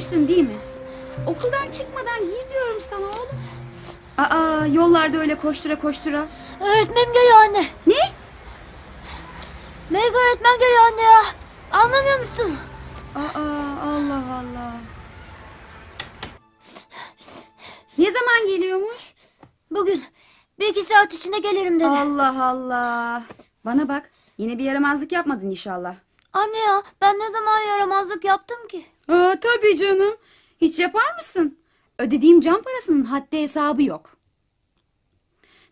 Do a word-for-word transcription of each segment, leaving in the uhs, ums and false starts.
sıkıştın değil mi? Okuldan çıkmadan giy diyorum sana oğlum. Aa, yollarda öyle koştura koştura. Öğretmenim geliyor anne. Ne? Melek öğretmen geliyor anne ya. Anlamıyor musun? Aa, Allah Allah. Ne zaman geliyormuş? Bugün. Bir iki saat içinde gelirim dedi. Allah Allah. Bana bak, yine bir yaramazlık yapmadın inşallah. Anne ya, ben ne zaman yaramazlık yaptım ki? Aa, tabii canım. Hiç yapar mısın? Ödediğim can parasının haddi hesabı yok.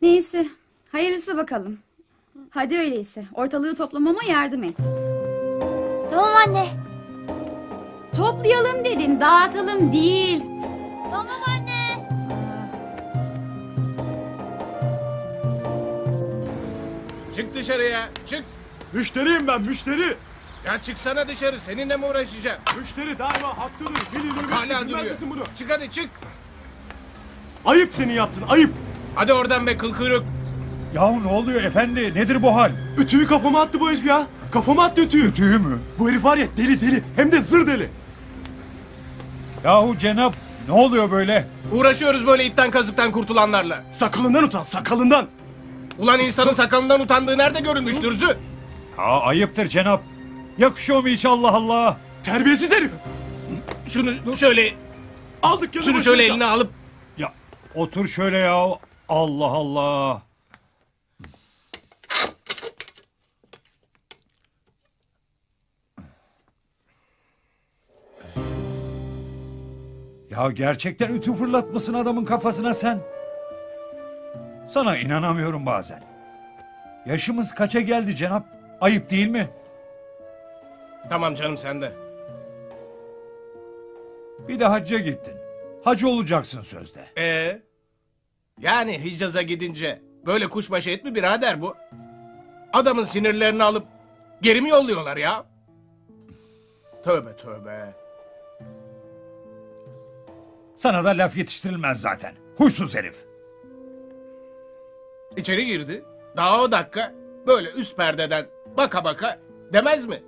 Neyse, hayırlısı bakalım. Hadi öyleyse, ortalığı toplamama yardım et. Tamam anne. Toplayalım dedim, dağıtalım değil. Tamam anne. Çık dışarıya, çık. Müşteriyim ben, müşteri. Ya çıksana dışarı, seninle mi uğraşacağım? Müşteri daima haklıdır. Hala duruyor. Bunu. Çık hadi çık. Ayıp seni yaptın, ayıp. Hadi oradan be kıl kuyruk. Yahu ne oluyor efendi, nedir bu hal? Ütüyü kafama attı bu herif ya. Kafama attı ütüyü. Ütüyü mü? Bu herif var ya deli deli, hem de zır deli. Yahu Cenap, ne oluyor böyle? Uğraşıyoruz böyle ipten kazıktan kurtulanlarla. Sakalından utan, sakalından. Ulan insanın sakalından utandığı nerede görülmüş dürzü? Ha, ayıptır Cenap. Yakışıyor mu hiç Allah Allah? Terbiyesiz herif. Şunu şöyle aldık ya. Şunu şöyle eline alıp. Ya otur şöyle ya. Allah Allah. Ya gerçekten ütü fırlatmışsın adamın kafasına sen. Sana inanamıyorum bazen. Yaşımız kaça geldi Cenap? Ayıp değil mi? Tamam canım sen de. Bir de hacca gittin. Hacı olacaksın sözde. Ee? Yani Hicaz'a gidince böyle kuşbaşı et mi birader bu? Adamın sinirlerini alıp geri mi yolluyorlar ya? Tövbe tövbe. Sana da laf yetiştirilmez zaten. Huysuz herif. İçeri girdi. Daha o dakika böyle üst perdeden baka baka demez mi?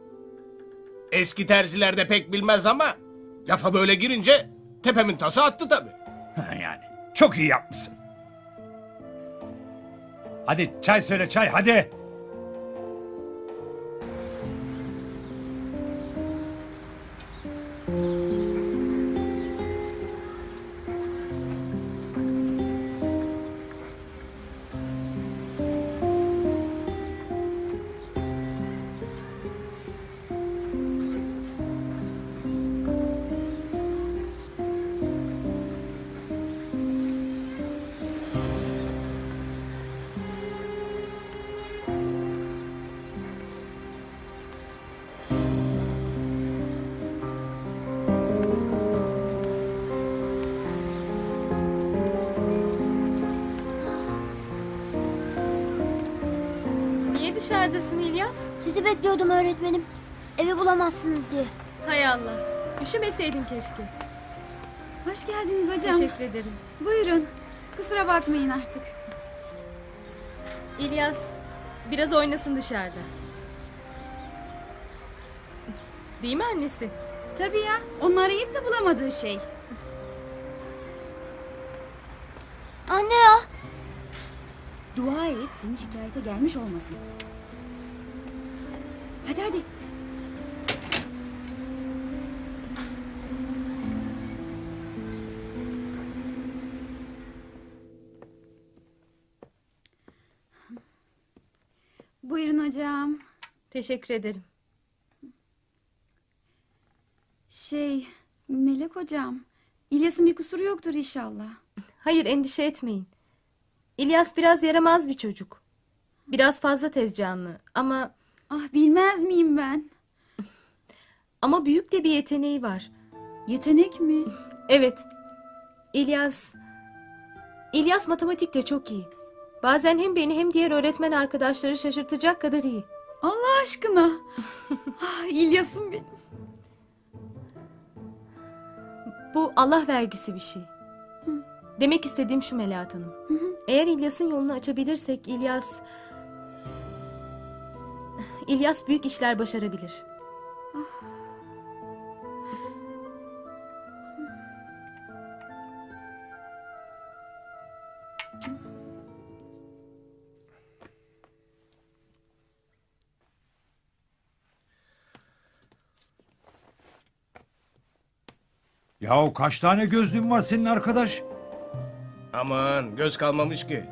Eski terzilerde pek bilmez ama lafa böyle girince tepemin tası attı tabii. Yani çok iyi yapmışsın. Hadi çay söyle çay hadi. Dışarıdasın İlyas. Sizi bekliyordum öğretmenim. Evi bulamazsınız diye. Hay Allah. Üşümeseydin keşke. Hoş geldiniz hocam. Teşekkür ederim. Buyurun. Kusura bakmayın artık. İlyas biraz oynasın dışarıda. Değil mi annesi? Tabii ya. Onu arayıp da bulamadığı şey. Anne ya. Dua et seni şikayete gelmiş olmasın. Hadi hadi. Buyurun hocam. Teşekkür ederim. Şey, Melek hocam, İlyas'ın bir kusuru yoktur inşallah. Hayır, endişe etmeyin. İlyas biraz yaramaz bir çocuk. Biraz fazla tez canlı ama... Ah bilmez miyim ben? Ama büyük de bir yeteneği var. Yetenek mi? Evet. İlyas... İlyas matematikte çok iyi. Bazen hem beni hem diğer öğretmen arkadaşları şaşırtacak kadar iyi. Allah aşkına. Ah, İlyas'ım benim. Bu Allah vergisi bir şey. Hı. Demek istediğim şu Melahat Hanım. Hı hı. Eğer İlyas'ın yolunu açabilirsek İlyas... İlyas büyük işler başarabilir. Yahu kaç tane gözlüğün var senin arkadaş? Aman göz kalmamış ki.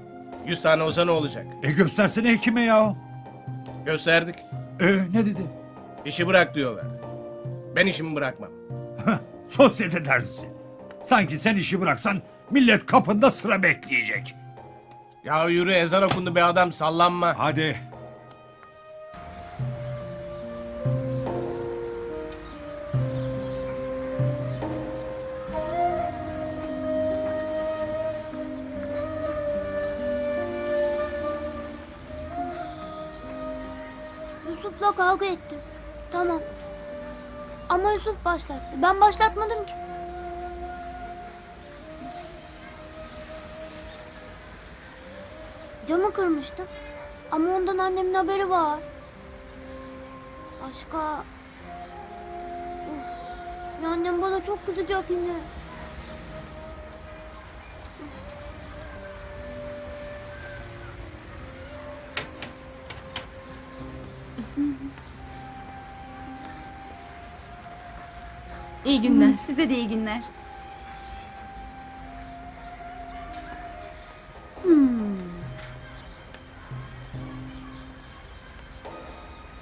Yüz tane olsa ne olacak? E göstersene hekime yahu. Gösterdik. E ne dedi? İşi bırak diyorlar. Ben işimi bırakmam. Sosyete dersi. Sanki sen işi bıraksan millet kapında sıra bekleyecek. Ya yürü, ezan okundu be adam, sallanma. Hadi. Yusuf'la kavga ettim. Tamam. Ama Yusuf başlattı. Ben başlatmadım ki. Camı kırmıştım. Ama ondan annemin haberi var. Başka... Uf. Ya annem bana çok kızacak yine. Uf. İyi günler. Size de iyi günler.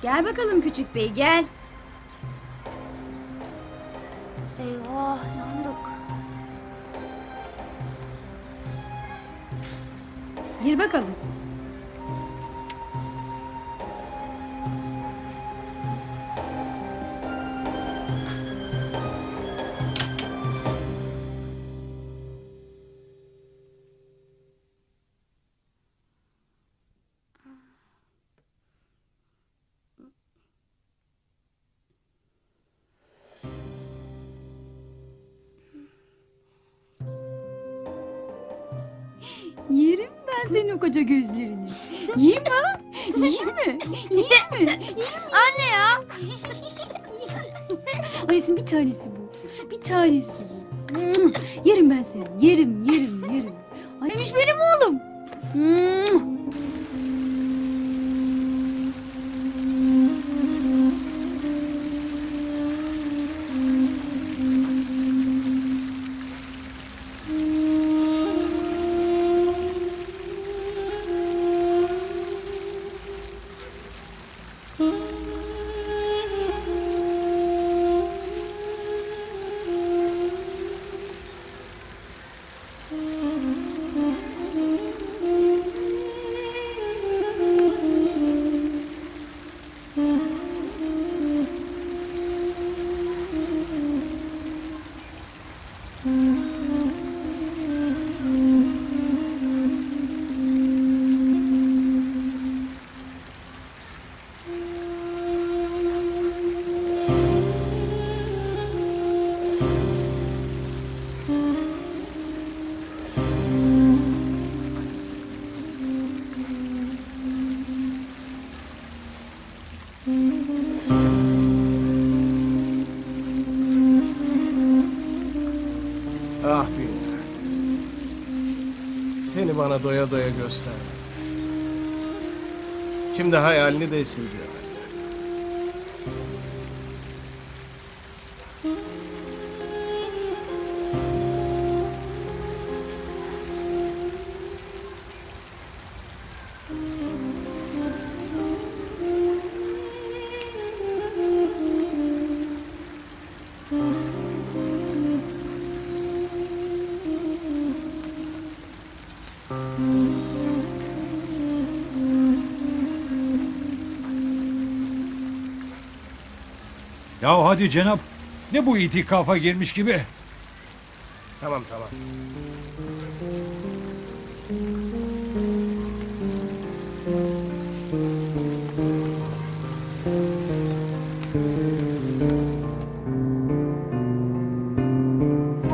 Gel bakalım küçük bey, gel. Eyvah, yandık. Gir bakalım. Koca gözlerini. Yiyeyim ha? Yiyeyim mi? Yiyeyim mi? Yiyeyim mi? Anne ya! Annesin bir tanesi bu. Bir tanesi bu. Yerim ben seni. Yerim, yerim, yerim. Ay, demiş benim oğlum. Bana doya doya gösterdi. Şimdi hayalini de esirgiyor benden. Ya hadi Cenap, ne bu itikafa girmiş gibi? Tamam tamam.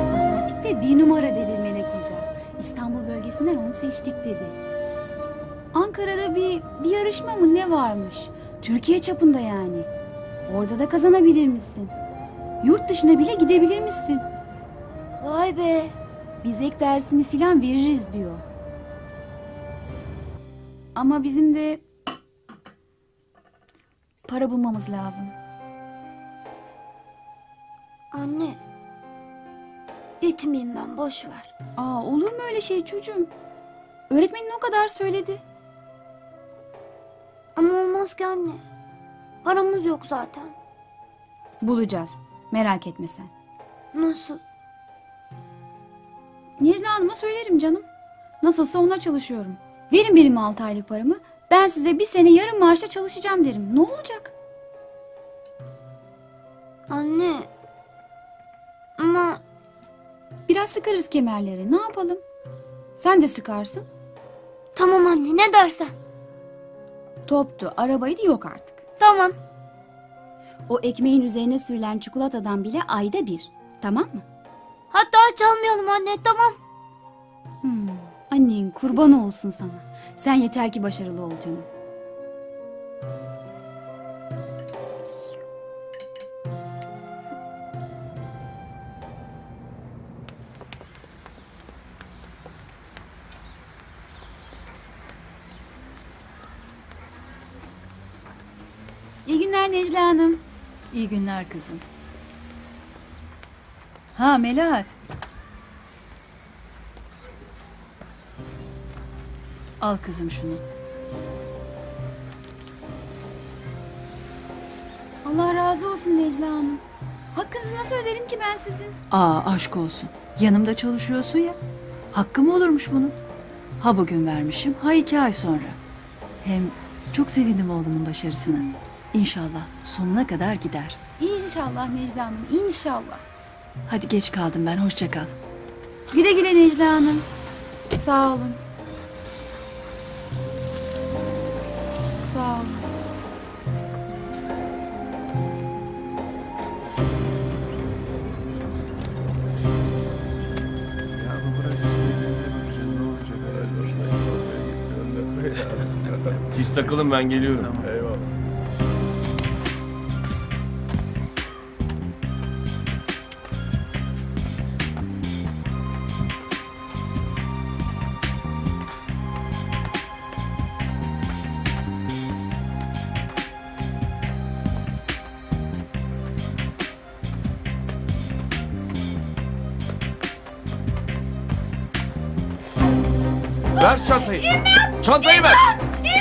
Matematikte bir numara dedi Melek Hoca. İstanbul bölgesinden onu seçtik dedi. Ankara'da bir, bir yarışma mı ne varmış? Türkiye çapında yani. Orada da kazanabilir misin? Yurt dışına bile gidebilir misin? Vay be! Biz ek dersini filan veririz diyor. Ama bizim de... para bulmamız lazım. Anne, Gitmeyeyim ben, boş ver. Aa, olur mu öyle şey çocuğum? Öğretmenin o kadar söyledi. Ama olmaz ki anne. Paramız yok zaten. Bulacağız. Merak etme sen. Nasıl? Necla Hanım'a söylerim canım. Nasılsa ona çalışıyorum. Verin benim altı aylık paramı. Ben size bir sene yarım maaşla çalışacağım derim. Ne olacak? Anne. Ama... Biraz sıkarız kemerleri. Ne yapalım? Sen de sıkarsın. Tamam anne, ne dersen. Toptu, arabaydı, yok artık. Tamam. O ekmeğin üzerine sürülen çikolatadan bile ayda bir. Tamam mı? Hatta çalmayalım anne, tamam. Hmm, annen kurban olsun sana. Sen yeter ki başarılı ol canım. İyi günler Necla Hanım. İyi günler kızım. Ha Melahat. Al kızım şunu. Allah razı olsun Necla Hanım. Hakkınızı nasıl öderim ki ben sizin? Aa, aşk olsun. Yanımda çalışıyorsun ya. Hakkı mı olurmuş bunun? Ha bugün vermişim, ha iki ay sonra. Hem çok sevindim oğlumun başarısına. İnşallah sonuna kadar gider. İnşallah Necla Hanım, inşallah. Hadi geç kaldım ben, hoşça kal. Güle güle Necla Hanım. Sağ olun. Sağ olun. Siz takılın, ben geliyorum. Eyvallah. Ver çantayı. İmdat! Çantayı İmdat! ver.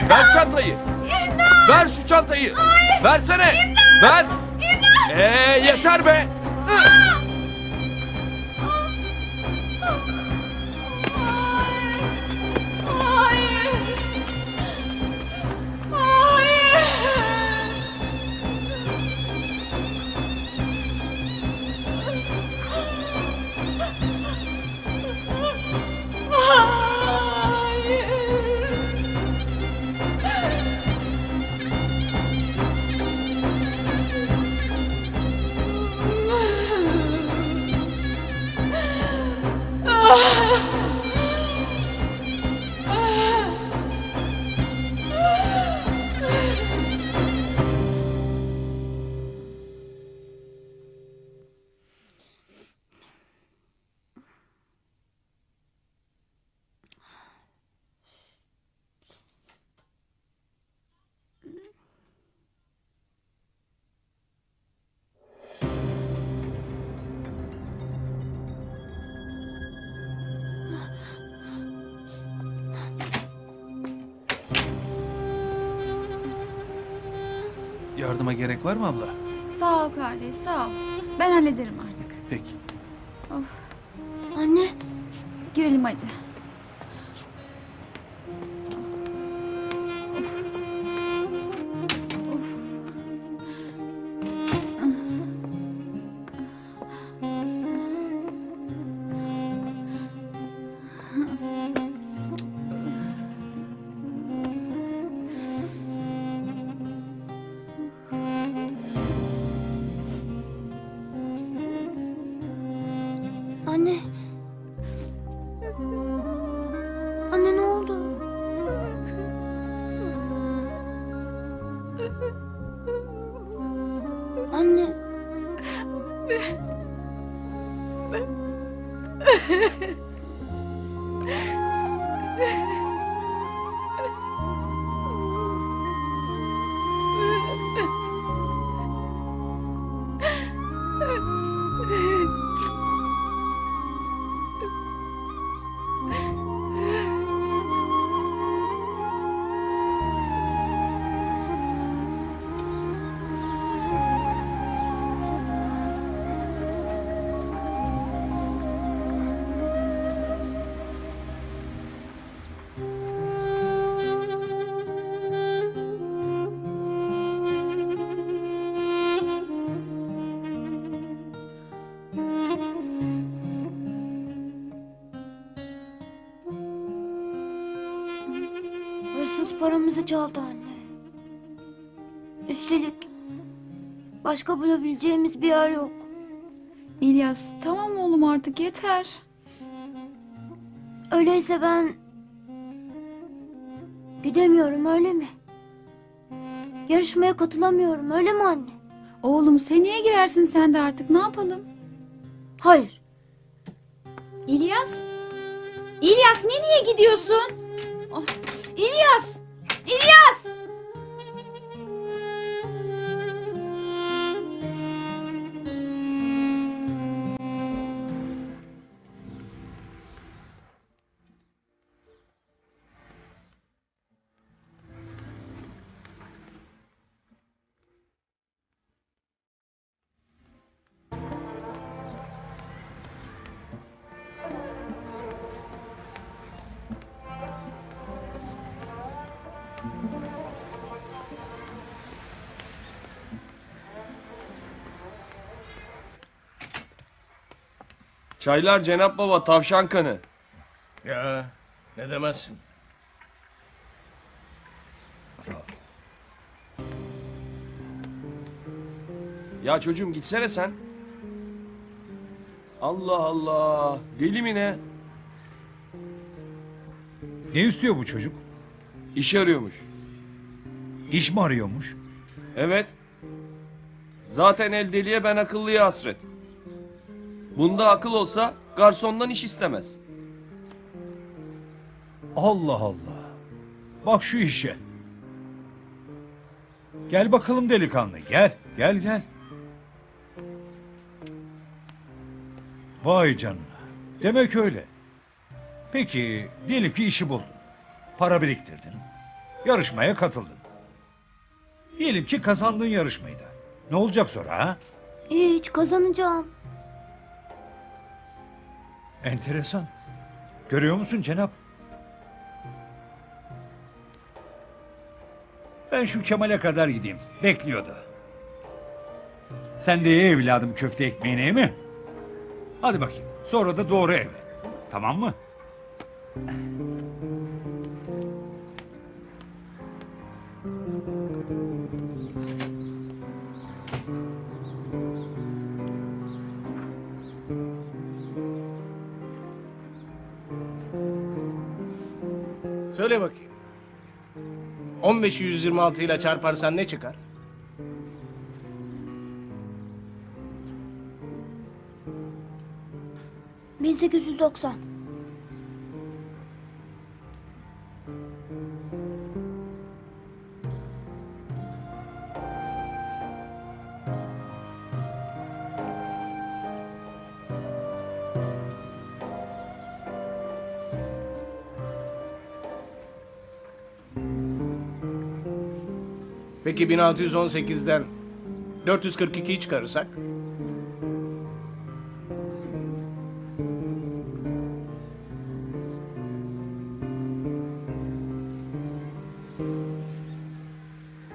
İmdat! Ver çantayı. İmdat! Ver şu çantayı. Ay! Versene. İmdat! Ver. İmdat! Ee, yeter be. Aa! Yardıma gerek var mı abla? Sağ ol kardeş, sağ ol. Ben hallederim artık. Peki. Of. Anne. Girelim hadi. Of. Of. Anne. Anne ne oldu? Anne. paramızı çaldı anne. Üstelik başka bulabileceğimiz bir yer yok. İlyas, tamam oğlum artık yeter. Öyleyse ben gidemiyorum öyle mi? Yarışmaya katılamıyorum öyle mi anne? Oğlum seneye girersin sen de artık, ne yapalım? Hayır. İlyas. İlyas nereye gidiyorsun? Oh. İlyas. İlyas. Çaylar Cenap Baba, tavşan kanı. Ya ne demezsin. Ya çocuğum gitsene sen. Allah Allah, deli mi ne? Ne istiyor bu çocuk? İş arıyormuş. İş mi arıyormuş? Evet. Zaten el deliye ben akıllıya hasret. Bunda akıl olsa garsondan iş istemez. Allah Allah. Bak şu işe. Gel bakalım delikanlı. Gel, gel, gel. Vay canına. Demek öyle. Peki, diyelim ki işi buldun. Para biriktirdin. Yarışmaya katıldın. Diyelim ki kazandın yarışmayı da. Ne olacak sonra ha? Hiç, kazanacağım. Enteresan. Görüyor musun Cenap? Ben şu Kemal'e kadar gideyim. Bekliyordu. Sen de ye evladım köfte ekmeğini, ye mi? Hadi bakayım. Sonra da doğru eve. Tamam mı? Söyle bakayım. on beşi yüz yirmi altı ile çarparsan ne çıkar? bin sekiz yüz doksan. Peki bin altı yüz on sekizden dört yüz kırk ikiyi çıkarırsak?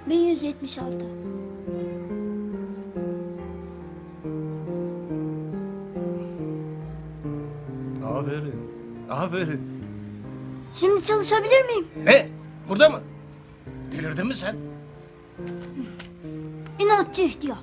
bin yüz yetmiş altı. Aferin, aferin. Şimdi çalışabilir miyim? Ne? Burada mı? Delirdin mi sen? İnatçı ihtiyar.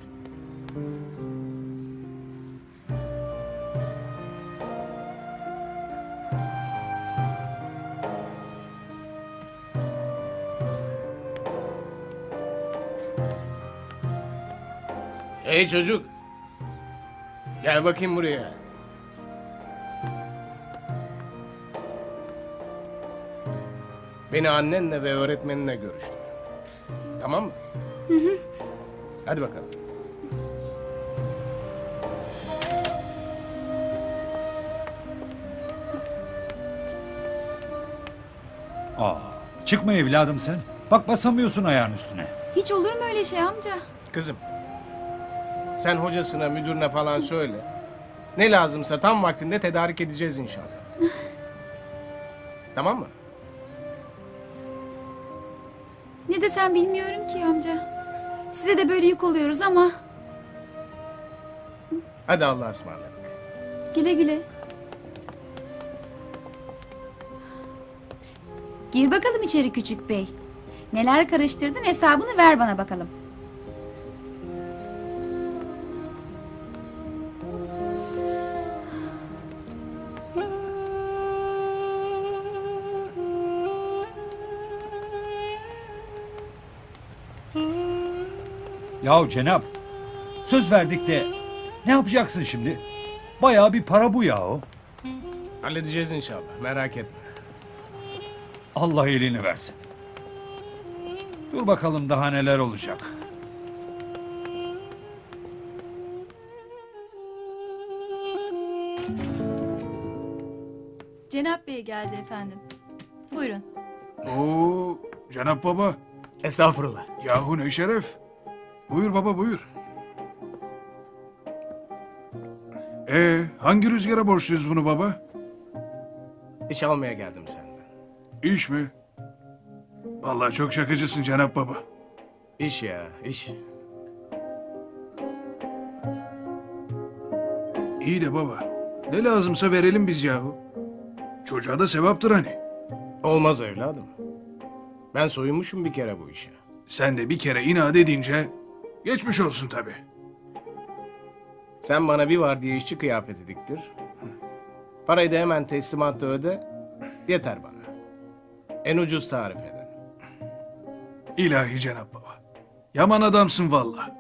Hey çocuk. Gel bakayım buraya. Beni annenle ve öğretmeninle görüştür. Tamam mı? Hı hı. Hadi bakalım. Aa, çıkma evladım sen. Bak basamıyorsun ayağın üstüne. Hiç olur mu öyle şey amca? Kızım, sen hocasına, müdürüne falan söyle. Ne lazımsa tam vaktinde tedarik edeceğiz inşallah. Tamam mı? Ne desem bilmiyorum ki amca. Size de böyle yük oluyoruz ama. Hadi Allah'a ısmarladık. Güle güle. Gir bakalım içeri küçük bey. Neler karıştırdın, hesabını ver bana bakalım. Yahu Cenap, söz verdik de ne yapacaksın şimdi? Bayağı bir para bu yahu. Halledeceğiz inşallah, merak etme. Allah iyiliğini versin. Dur bakalım daha neler olacak. Cenap Bey geldi efendim. Buyurun. Oo, Cenap Baba. Estağfurullah. Yahu ne şeref. Buyur baba, buyur. Ee, hangi rüzgara borçluyuz bunu baba? İş almaya geldim senden. İş mi? Vallahi çok şakacısın Cenap Baba. İş ya, iş. İyi de baba, ne lazımsa verelim biz yahu. Çocuğa da sevaptır hani. Olmaz evladım. Ben soyunmuşum bir kere bu işe. Sen de bir kere inat edince geçmiş olsun tabii. Sen bana bir var diye işçi kıyafeti diktir. Parayı da hemen teslimatta öde. Yeter bana. En ucuz tarif eden. İlahi Cenap Baba. Yaman adamsın vallahi.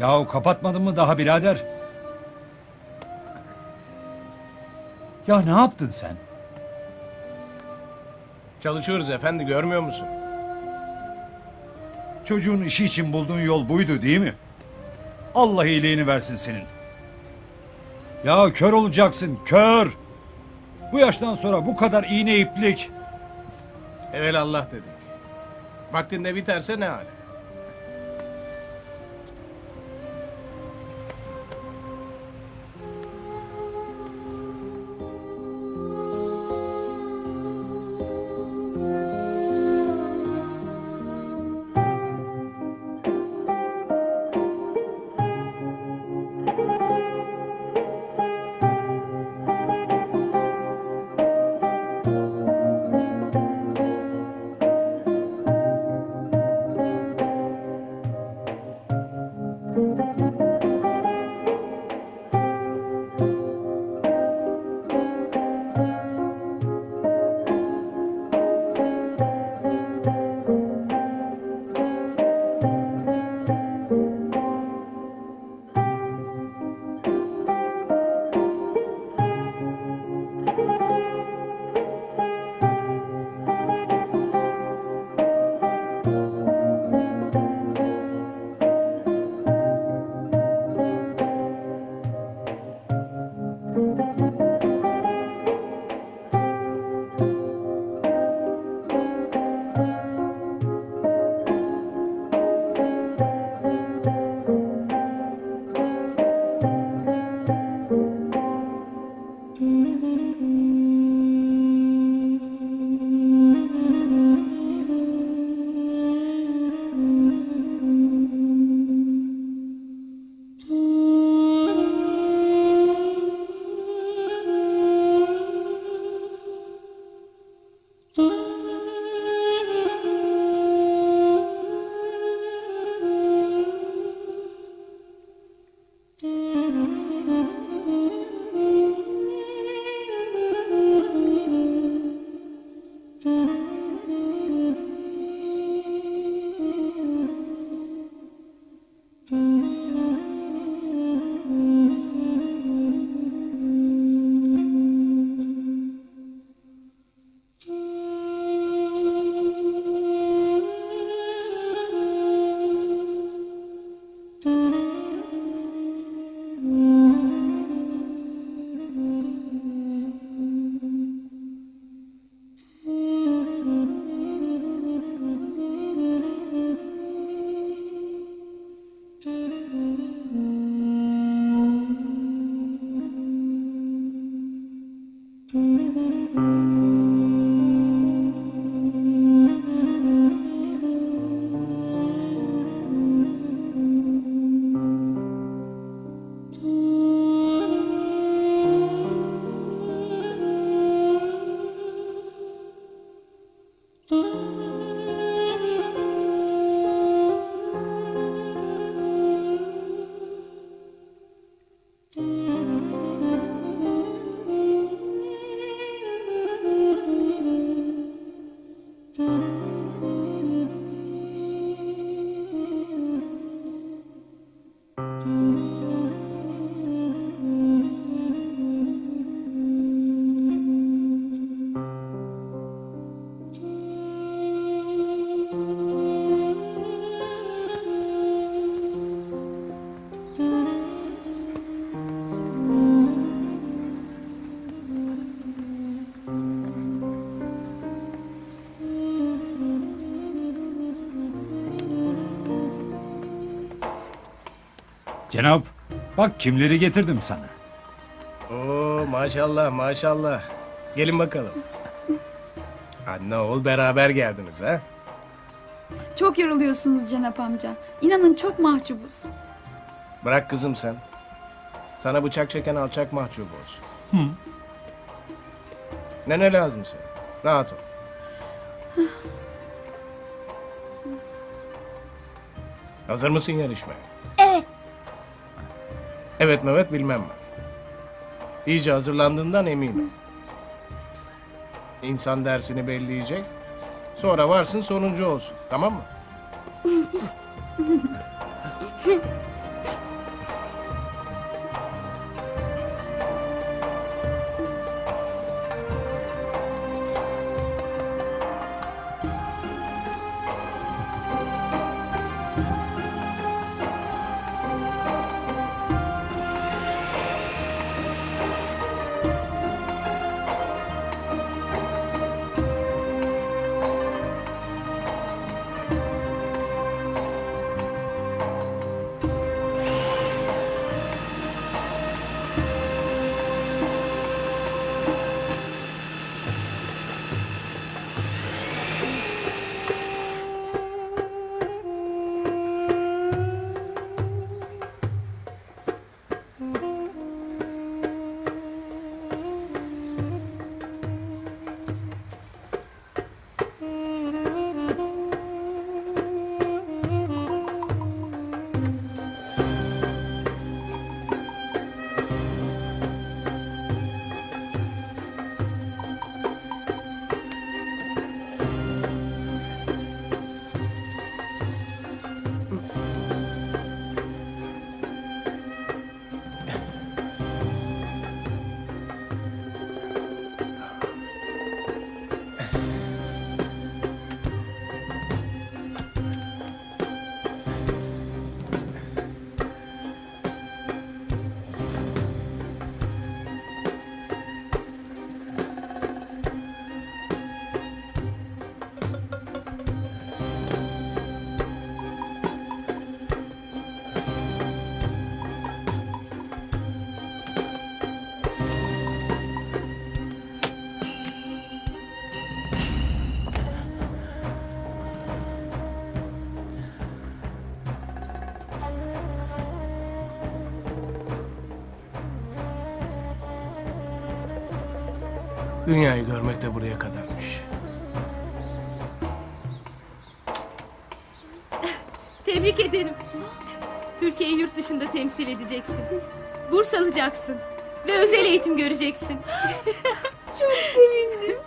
Yahu kapatmadın mı daha birader? Ya ne yaptın sen? Çalışıyoruz efendi, görmüyor musun? Çocuğun işi için bulduğun yol buydu değil mi? Allah iyiliğini versin senin. Ya kör olacaksın, kör! Bu yaştan sonra bu kadar iğne iplik. Evelallah dedik. Vaktinde biterse ne hale? Cenap, bak kimleri getirdim sana. Oo, maşallah maşallah. Gelin bakalım. Anne oğul beraber geldiniz ha? Çok yoruluyorsunuz Cenap amca. İnanın çok mahcubuz. Bırak kızım sen. Sana bıçak çeken alçak mahcubu olsun. Hı. Nene lazım sana. Rahat ol. Hazır mısın yarışmaya? Evet Mehmet, bilmem ben. İyice hazırlandığından eminim. İnsan dersini belleyecek. Sonra varsın sonuncu olsun. Tamam mı? Dünyayı görmek de buraya kadarmış. Tebrik ederim. Türkiye'yi yurt dışında temsil edeceksin. Burs alacaksın. Ve özel eğitim göreceksin. Çok sevindim.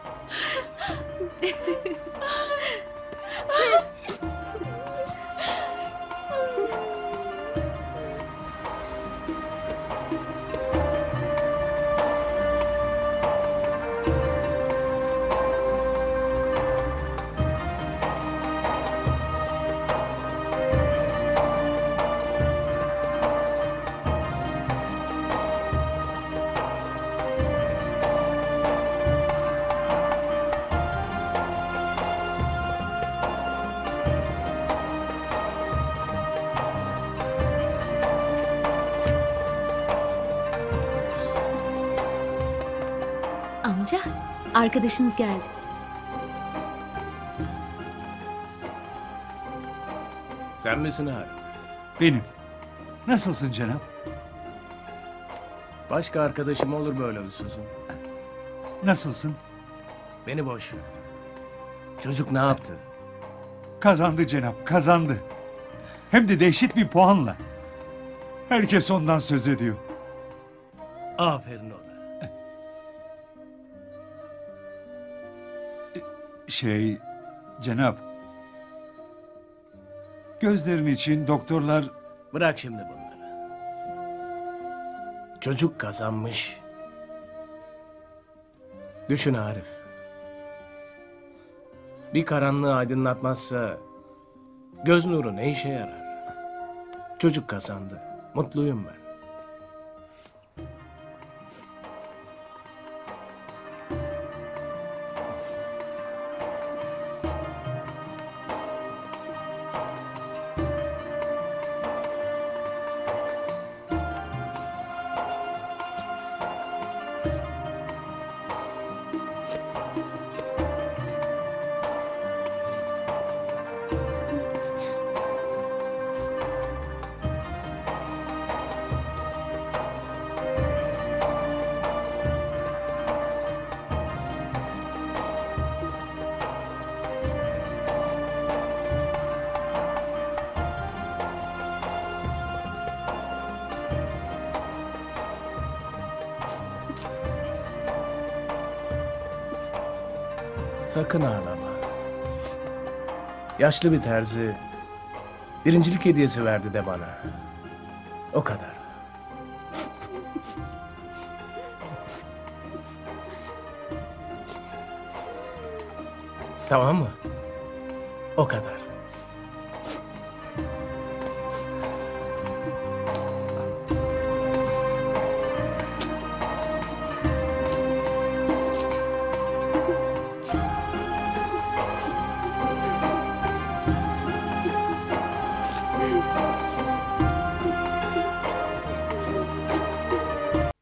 Amca, arkadaşınız geldi. Sen misin Harim? Benim. Nasılsın Cenap? Başka arkadaşım olur böyle hususun. Nasılsın? Beni boş ver. Çocuk ne yaptı? Kazandı Cenap, kazandı. Hem de dehşet bir puanla. Herkes ondan söz ediyor. Aferin ona. Şey, Cenap. Gözlerin için doktorlar... Bırak şimdi bunları. Çocuk kazanmış. Düşün Arif. Bir karanlığı aydınlatmazsa göz nuru ne işe yarar? Çocuk kazandı. Mutluyum ben. Sakın ağlama. Yaşlı bir terzi birincilik hediyesi verdi de bana. O kadar. Tamam mı? O kadar.